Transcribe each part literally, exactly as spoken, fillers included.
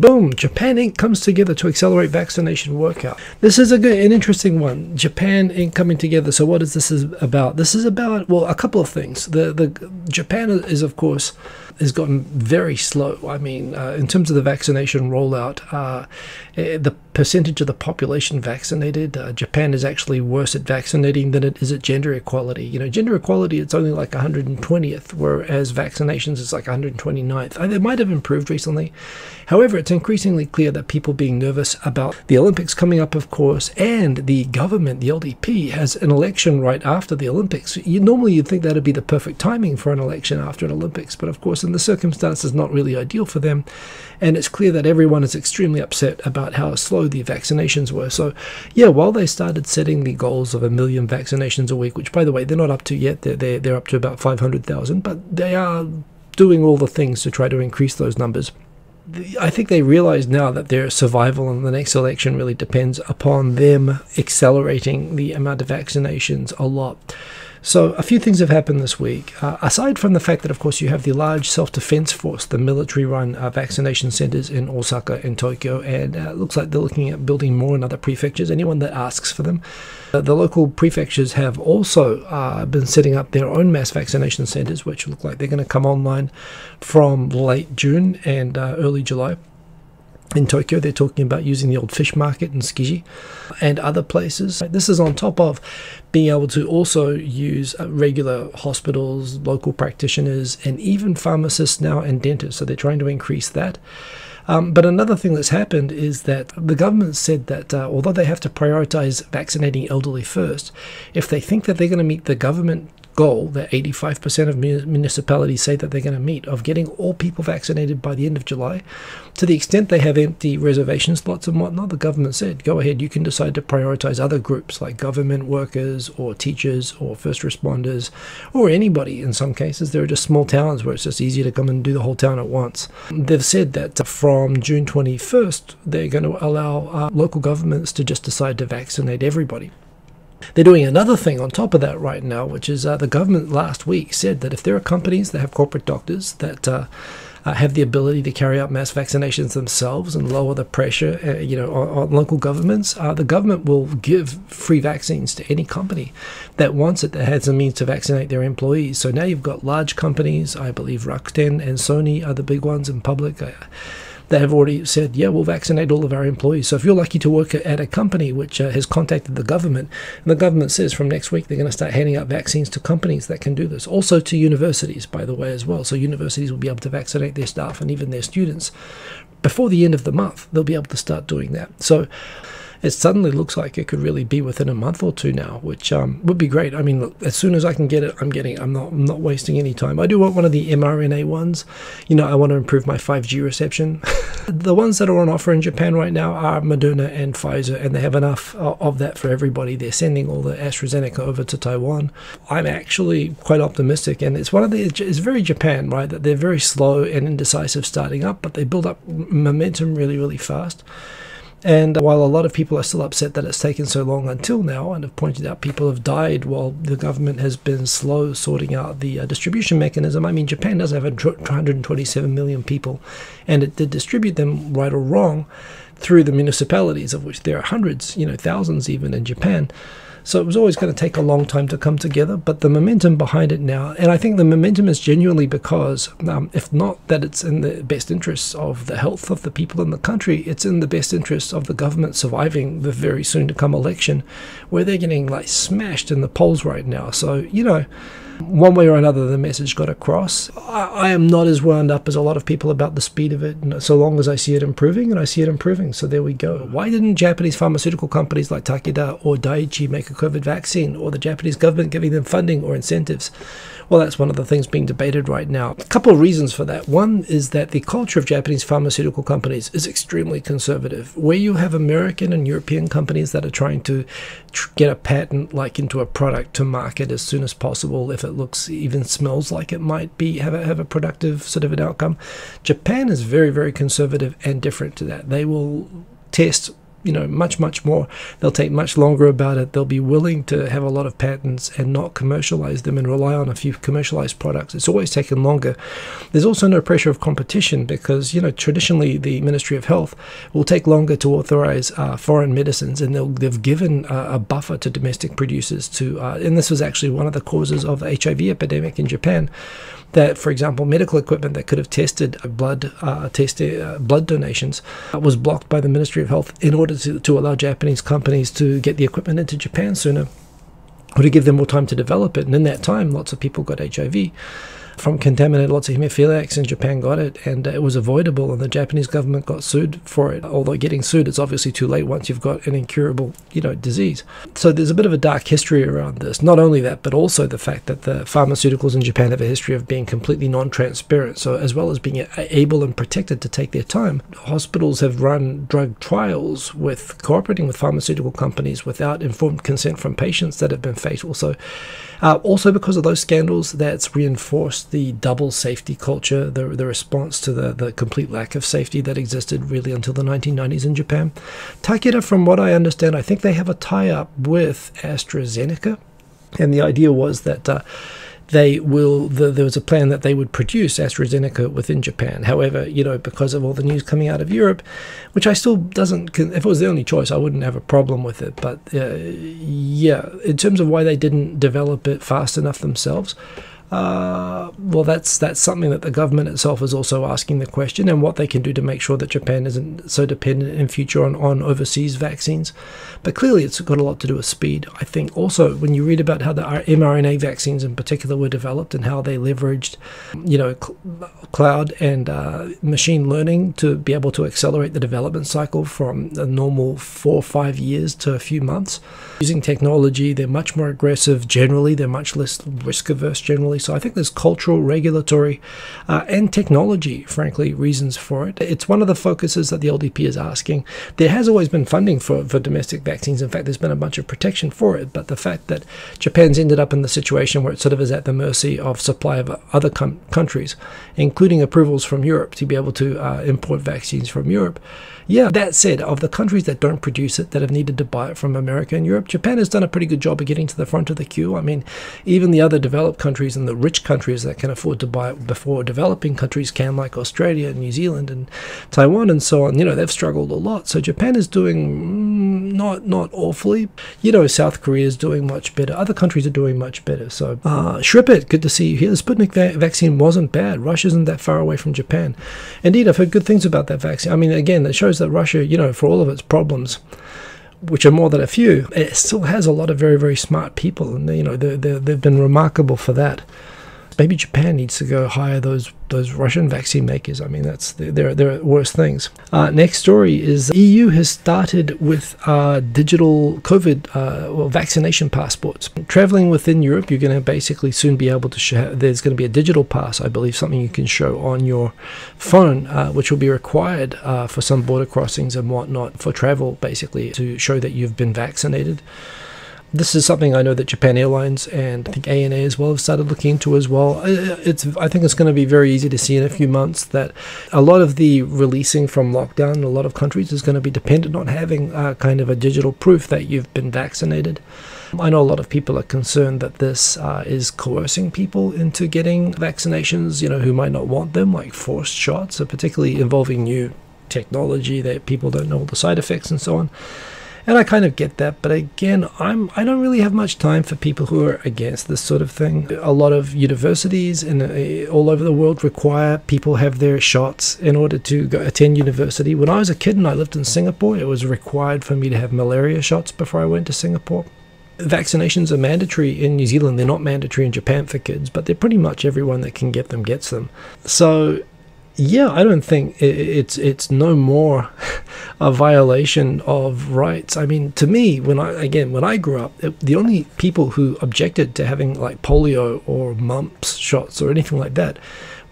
boom, Japan Incorporated comes together to accelerate vaccination workout. This is a good and interesting one, Japan Incorporated coming together. So what is this about? This is about, well, a couple of things. The, the Japan is, of course, has gotten very slow. I mean, uh, in terms of the vaccination rollout, uh, the percentage of the population vaccinated, uh, Japan is actually worse at vaccinating than it is at gender equality. You know, gender equality, it's only like one hundred twentieth, whereas vaccinations is like one hundred twenty-ninth. It might have improved recently. However, it's increasingly clear that people being nervous about the Olympics coming up, of course, and the government, the L D P, has an election right after the Olympics. You, normally you'd think that would be the perfect timing for an election after an Olympics, but of course, in the circumstances, not really ideal for them. And it's clear that everyone is extremely upset about how slow the vaccinations were. So, yeah, while they started setting the goals of a million vaccinations a week, which, by the way, they're not up to yet, they're, they're, they're up to about five hundred thousand, but they are doing all the things to try to increase those numbers. I think they realize now that their survival in the next election really depends upon them accelerating the amount of vaccinations a lot. So a few things have happened this week. Uh, aside from the fact that, of course, you have the large self-defense force, the military-run uh, vaccination centers in Osaka and Tokyo, and it uh, looks like they're looking at building more in other prefectures, anyone that asks for them. Uh, the local prefectures have also uh, been setting up their own mass vaccination centers, which look like they're going to come online from late June and uh, early July. In Tokyo, they're talking about using the old fish market in Tsukiji and other places. This is on top of being able to also use regular hospitals, local practitioners, and even pharmacists now and dentists. So they're trying to increase that. Um, but another thing that's happened is that the government said that uh, although they have to prioritize vaccinating elderly first, if they think that they're going to meet the government goal that eighty-five percent of municipalities say that they're going to meet of getting all people vaccinated by the end of July, to the extent they have empty reservation slots and whatnot, the government said, go ahead, you can decide to prioritize other groups like government workers or teachers or first responders or anybody. In some cases, there are just small towns where it's just easier to come and do the whole town at once. They've said that from June twenty-first, they're going to allow uh, local governments to just decide to vaccinate everybody. They're doing another thing on top of that right now, which is uh, the government last week said that if there are companies that have corporate doctors that uh, uh, have the ability to carry out mass vaccinations themselves and lower the pressure, uh, you know, on, on local governments, uh, the government will give free vaccines to any company that wants it, that has the means to vaccinate their employees. So now you've got large companies, I believe Rakuten and Sony are the big ones in public. Uh, They have already said, yeah, we'll vaccinate all of our employees. So if you're lucky to work at a company which uh, has contacted the government, and the government says from next week they're going to start handing out vaccines to companies that can do this. Also to universities, by the way, as well. So universities will be able to vaccinate their staff and even their students. Before the end of the month, they'll be able to start doing that. So it suddenly looks like it could really be within a month or two now, which um, would be great. I mean, look, as soon as I can get it, I'm getting it. I'm not, I'm not wasting any time. I do want one of the mRNA ones. You know, I want to improve my five G reception. The ones that are on offer in Japan right now are Moderna and Pfizer, and they have enough of that for everybody. They're sending all the AstraZeneca over to Taiwan. I'm actually quite optimistic, and it's one of the, it's very Japan, right, that they're very slow and indecisive starting up, but they build up momentum really, really fast. And while a lot of people are still upset that it's taken so long until now, and have pointed out people have died while the government has been slow sorting out the uh, distribution mechanism, I mean, Japan does have one hundred twenty-seven million people, and it did distribute them, right or wrong, through the municipalities, of which there are hundreds, you know, thousands even in Japan. So it was always going to take a long time to come together, but the momentum behind it now, and I think the momentum is genuinely because, um, if not that it's in the best interests of the health of the people in the country, it's in the best interests of the government surviving the very soon to come election, where they're getting like smashed in the polls right now. So, you know, one way or another, the message got across. I, I am not as wound up as a lot of people about the speed of it, so long as I see it improving, and I see it improving. So there we go. Why didn't Japanese pharmaceutical companies like Takeda or Daiichi make a COVID vaccine, or the Japanese government giving them funding or incentives? Well, that's one of the things being debated right now. A couple of reasons for that. One is that the culture of Japanese pharmaceutical companies is extremely conservative. Where you have American and European companies that are trying to tr get a patent like into a product to market as soon as possible, if it looks, even smells like it might be, have a, have a productive sort of an outcome. Japan is very, very conservative and different to that. They will test you know, much, much more. They'll take much longer about it. They'll be willing to have a lot of patents and not commercialize them and rely on a few commercialized products. It's always taken longer. There's also no pressure of competition because, you know, traditionally the Ministry of Health will take longer to authorize uh, foreign medicines, and they'll, they've given uh, a buffer to domestic producers to, uh, and this was actually one of the causes of the H I V epidemic in Japan, that, for example, medical equipment that could have tested blood uh, test, uh, blood donations uh, was blocked by the Ministry of Health in order to, to allow Japanese companies to get the equipment into Japan sooner, or to give them more time to develop it. And in that time, lots of people got H I V from contaminated, lots of hemophiliacs in Japan got it, and it was avoidable, and the Japanese government got sued for it, although getting sued is obviously too late once you've got an incurable, you know, disease. So there's a bit of a dark history around this. Not only that, but also the fact that the pharmaceuticals in Japan have a history of being completely non-transparent, so as well as being able and protected to take their time, hospitals have run drug trials with cooperating with pharmaceutical companies without informed consent from patients that have been fatal. So uh, also because of those scandals, that's reinforced the double safety culture, the, the response to the, the complete lack of safety that existed really until the nineteen nineties in Japan. Takeda, from what I understand, I think they have a tie-up with AstraZeneca, and the idea was that uh, they will, the, there was a plan that they would produce AstraZeneca within Japan. However, you know, because of all the news coming out of Europe, which I still doesn't, if it was the only choice, I wouldn't have a problem with it. But uh, yeah, in terms of why they didn't develop it fast enough themselves, Uh, well, that's that's something that the government itself is also asking the question, and what they can do to make sure that Japan isn't so dependent in future on, on overseas vaccines. But clearly it's got a lot to do with speed. I think also when you read about how the mRNA vaccines in particular were developed and how they leveraged, you know, cl cloud and uh, machine learning to be able to accelerate the development cycle from a normal four or five years to a few months. Using technology, they're much more aggressive generally, they're much less risk-averse generally. So I think there's cultural, regulatory, uh, and technology, frankly, reasons for it. It's one of the focuses that the L D P is asking. There has always been funding for, for domestic vaccines. In fact, there's been a bunch of protection for it. But the fact that Japan's ended up in the situation where it sort of is at the mercy of supply of other countries, including approvals from Europe, to be able to uh, import vaccines from Europe. Yeah, that said, of the countries that don't produce it, that have needed to buy it from America and Europe, Japan has done a pretty good job of getting to the front of the queue. I mean, even the other developed countries and the rich countries that can afford to buy it before developing countries can, like Australia and New Zealand and Taiwan and so on, you know, they've struggled a lot. So Japan is doing not not awfully. You know, South Korea is doing much better. Other countries are doing much better. So uh, Shrip it, good to see you here. The Sputnik va vaccine wasn't bad. Russia isn't that far away from Japan. Indeed, I've heard good things about that vaccine. I mean, again, it shows that Russia, you know, for all of its problems, which are more than a few, it still has a lot of very, very smart people, and you know they're, they're, they've been remarkable for that. Maybe Japan needs to go hire those those Russian vaccine makers. I mean, that's there there are worse things. Uh, next story is E U has started with uh, digital COVID uh, well, vaccination passports. Traveling within Europe, you're going to basically soon be able to show. There's going to be a digital pass, I believe, something you can show on your phone, uh, which will be required uh, for some border crossings and whatnot for travel, basically to show that you've been vaccinated. This is something I know that Japan Airlines and I think A N A as well have started looking into as well. It's, I think it's going to be very easy to see in a few months that a lot of the releasing from lockdown in a lot of countries is going to be dependent on having uh, kind of a digital proof that you've been vaccinated. I know a lot of people are concerned that this uh, is coercing people into getting vaccinations, you know, who might not want them, like forced shots, or particularly involving new technology that people don't know all the side effects and so on. And I kind of get that, but again, I'm, I don't really have much time for people who are against this sort of thing. A lot of universities in, uh, all over the world require people have their shots in order to go attend university. When I was a kid and I lived in Singapore, it was required for me to have malaria shots before I went to Singapore. Vaccinations are mandatory in New Zealand. They're not mandatory in Japan for kids, but they're pretty much everyone that can get them gets them. So yeah, I don't think it's it's no more a violation of rights. I mean, to me, when I again when I grew up, it, the only people who objected to having like polio or mumps shots or anything like that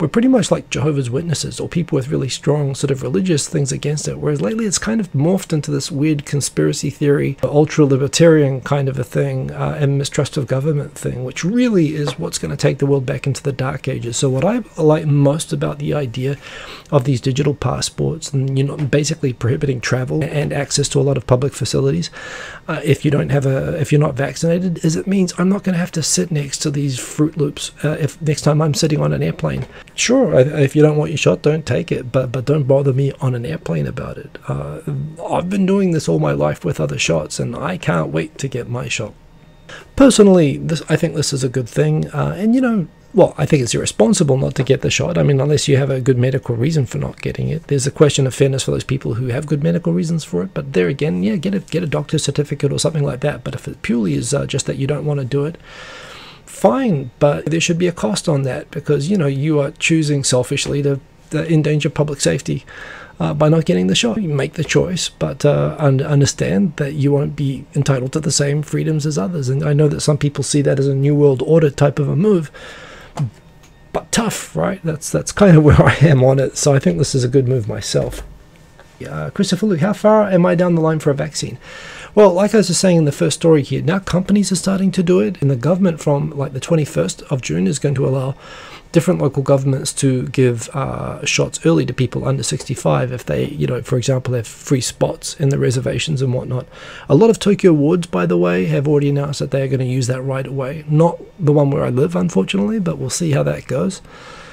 were pretty much like Jehovah's Witnesses or people with really strong sort of religious things against it. Whereas lately, it's kind of morphed into this weird conspiracy theory, ultra-libertarian kind of a thing, uh, and mistrust of government thing, which really is what's going to take the world back into the dark ages. So what I like most about the idea the of these digital passports, and you're not basically prohibiting travel and access to a lot of public facilities uh, if you don't have a if you're not vaccinated, is it means I'm not going to have to sit next to these Fruit Loops uh, if next time I'm sitting on an airplane. Sure, if you don't want your shot, don't take it, but but don't bother me on an airplane about it. Uh, I've been doing this all my life with other shots, and I can't wait to get my shot. Personally, this I think this is a good thing, uh, and you know, well, I think it's irresponsible not to get the shot. I mean, unless you have a good medical reason for not getting it. There's a question of fairness for those people who have good medical reasons for it. But there again, yeah, get a get a doctor's certificate or something like that. But if it purely is uh, just that you don't want to do it, fine. But there should be a cost on that, because you know you are choosing selfishly to, to endanger public safety uh, by not getting the shot. You make the choice, but uh, un understand that you won't be entitled to the same freedoms as others. And I know that some people see that as a New World Order type of a move. But tough, right? That's that's kind of where I am on it. So I think this is a good move myself. Uh, Christopher Luke, how far am I down the line for a vaccine? Well, like I was just saying in the first story here, now companies are starting to do it. And the government from like the twenty-first of June is going to allow different local governments to give uh, shots early to people under sixty-five if they, you know, for example, have free spots in the reservations and whatnot. A lot of Tokyo wards, by the way, have already announced that they are going to use that right away. Not the one where I live, unfortunately, but we'll see how that goes.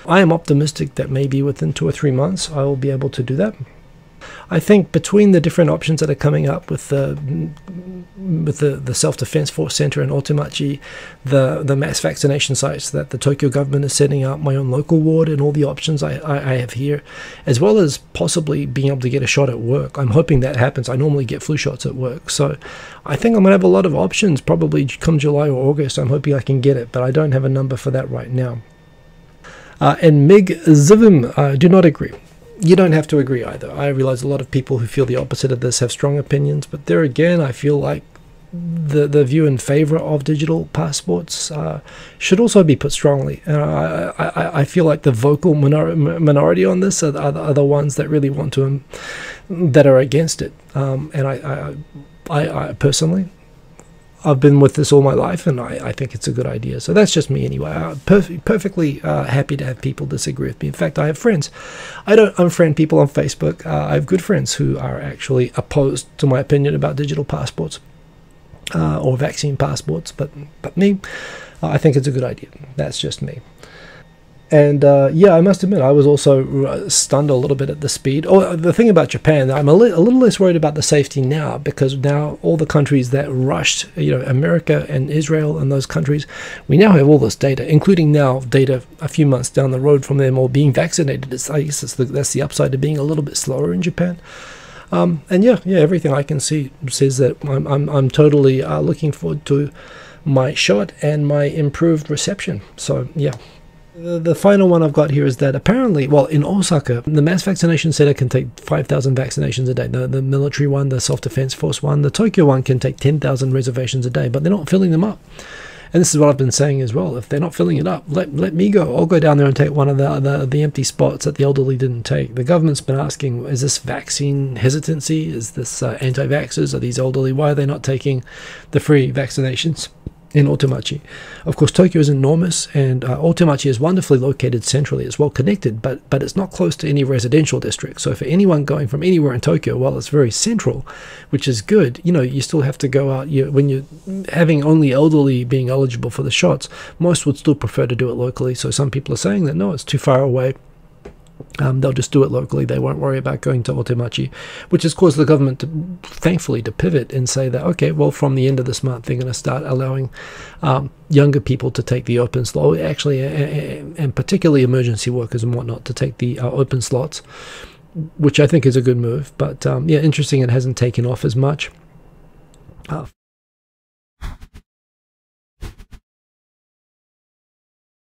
I am optimistic that maybe within two or three months I will be able to do that. I think between the different options that are coming up with the with the, the Self-Defense Force Center in Otemachi, the, the mass vaccination sites that the Tokyo government is setting up, my own local ward, and all the options I, I, I have here, as well as possibly being able to get a shot at work. I'm hoping that happens. I normally get flu shots at work. So I think I'm going to have a lot of options probably come July or August. I'm hoping I can get it, but I don't have a number for that right now. Uh, and Mig Zivim, uh, do not agree. You don't have to agree either. I realize a lot of people who feel the opposite of this have strong opinions, but there again, I feel like the the view in favor of digital passports uh, should also be put strongly. Uh, I, I, I feel like the vocal minor minority on this are, are, are the ones that really want to, um, that are against it. Um, and I I, I, I personally, I've been with this all my life, and I, I think it's a good idea. So that's just me anyway. I'm perf perfectly uh, happy to have people disagree with me. In fact, I have friends. I don't unfriend people on Facebook. Uh, I have good friends who are actually opposed to my opinion about digital passports uh, or vaccine passports. But, but me, uh, I think it's a good idea. That's just me. And uh, yeah, I must admit, I was also stunned a little bit at the speed. Oh, the thing about Japan, I'm a, li a little less worried about the safety now, because now all the countries that rushed, you know, America and Israel and those countries, we now have all this data, including now data a few months down the road from them all being vaccinated. It's, I guess it's the, that's the upside to being a little bit slower in Japan. Um, and yeah, yeah, everything I can see says that I'm, I'm, I'm totally uh, looking forward to my shot and my improved reception. So yeah. The final one I've got here is that apparently, well, in Osaka, the mass vaccination center can take five thousand vaccinations a day. The, the military one, the self-defense force one, the Tokyo one can take ten thousand reservations a day, but they're not filling them up. And this is what I've been saying as well. If they're not filling it up, let, let me go. I'll go down there and take one of the, the, the empty spots that the elderly didn't take. The government's been asking, is this vaccine hesitancy? Is this uh, anti-vaxxers? Are these elderly? Why are they not taking the free vaccinations in Otemachi? Of course, Tokyo is enormous, and uh, Otemachi is wonderfully located centrally. It's well connected, but but it's not close to any residential district. So for anyone going from anywhere in Tokyo, while it's very central, which is good, you know, you still have to go out. You, when you're having only elderly being eligible for the shots, most would still prefer to do it locally. So some people are saying that, no, it's too far away. Um, they'll just do it locally. They won't worry about going to Otemachi, which has caused the government, to, thankfully, to pivot and say that, okay, well, from the end of this month, they're going to start allowing um, younger people to take the open slot, actually, and particularly emergency workers and whatnot, to take the uh, open slots, which I think is a good move. But, um, yeah, interesting, it hasn't taken off as much. Uh,